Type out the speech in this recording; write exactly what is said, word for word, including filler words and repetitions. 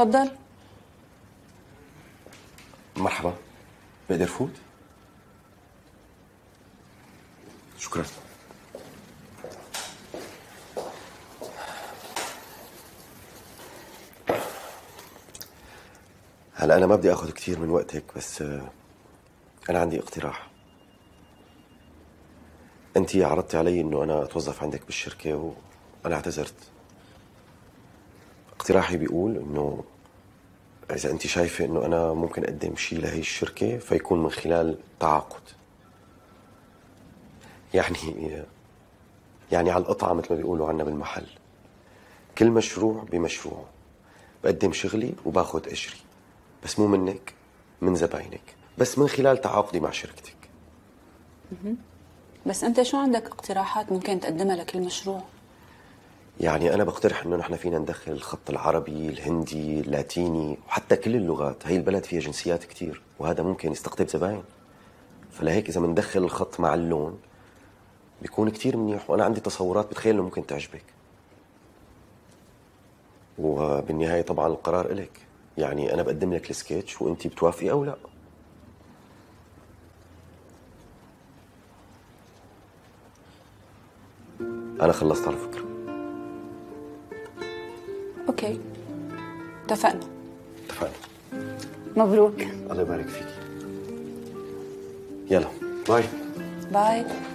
اتفضل. مرحبا، بقدر فوت؟ شكرا. هلا أنا ما بدي آخذ كثير من وقتك، بس أنا عندي اقتراح. أنت عرضتي علي إنه أنا أتوظف عندك بالشركة وأنا اعتذرت. اقتراحي بيقول إنه إذا أنت شايفة إنه أنا ممكن أقدم شيء لهي الشركة فيكون من خلال تعاقد. يعني يعني على القطعة مثل ما بيقولوا عنا بالمحل. كل مشروع بمشروعه. بقدم شغلي وباخذ أجري. بس مو منك، من زباينك، بس من خلال تعاقدي مع شركتك. بس أنت شو عندك اقتراحات ممكن تقدمها لكل مشروع؟ يعني أنا بقترح إنه نحن فينا ندخل الخط العربي، الهندي، اللاتيني، وحتى كل اللغات، هي البلد فيها جنسيات كتير، وهذا ممكن يستقطب زباين. فلهيك إذا مندخل الخط مع اللون بيكون كتير منيح، وأنا عندي تصورات بتخيل إنه ممكن تعجبك. وبالنهاية طبعاً القرار إلك. يعني أنا بقدم لك السكتش وأنتي بتوافقي أو لا. أنا خلصت على فكرة. أوكي، اتفقنا. اتفقنا. مبروك. الله يبارك فيك. يلا باي. باي.